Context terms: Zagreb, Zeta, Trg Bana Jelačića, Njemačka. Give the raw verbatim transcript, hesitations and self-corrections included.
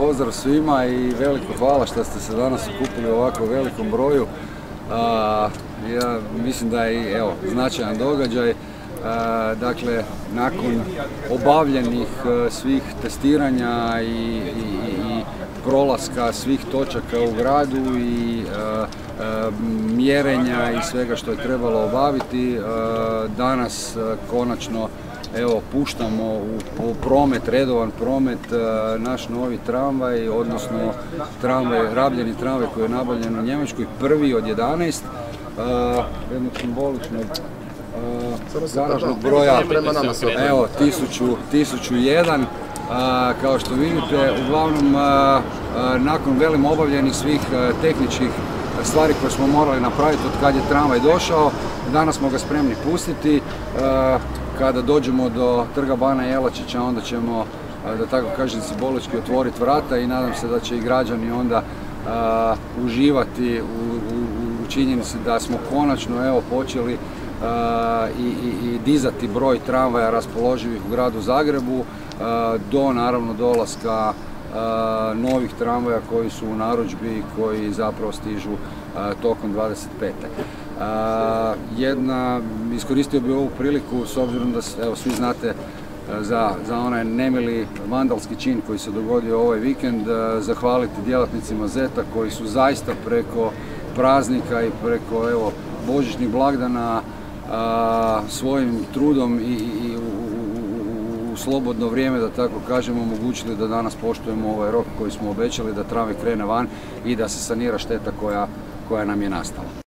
pozdrav svima i veliko hvala što ste se danas okupili u ovako velikom broju. A, ja mislim da je evo, značajan događaj. A, dakle, nakon obavljenih svih testiranja i, i, i prolaska svih točaka u gradu i a, a, mjerenja i svega što je trebalo obaviti, a, danas a, konačno evo, puštamo u, u promet, redovan promet, a, naš novi tramvaj, odnosno tramvaj, rabljeni tramvaj koji je nabavljen u Njemačkoj, prvi od jedanaest, jednog simboličnog garažnog broja, evo, tisuću jedan, a, kao što vidite. Uglavnom, a, a, nakon velim obavljenih svih a, tehničkih stvari koje smo morali napraviti od kad je tramvaj došao, danas smo ga spremni pustiti. A, kada dođemo do Trga Bana Jelačića, onda ćemo, da tako kažem, simbolički otvoriti vrata i nadam se da će i građani onda a, uživati u, u, u činjenici da smo konačno evo, počeli a, i, i, i dizati broj tramvaja raspoloživih u gradu Zagrebu a, do naravno dolaska a, novih tramvaja koji su u narudžbi i koji zapravo stižu a, tokom dvadeset pete. A, jedna, iskoristio bih ovu priliku s obzirom da evo, svi znate za, za onaj nemili vandalski čin koji se dogodio ovaj vikend, a, zahvaliti djelatnicima Zeta koji su zaista preko praznika i preko evo, božićnih blagdana a, svojim trudom i, i u, u, u slobodno vrijeme, da tako kažemo, omogućili da danas poštujemo ovaj rok koji smo obećali da tramvaj krene van i da se sanira šteta koja, koja nam je nastala.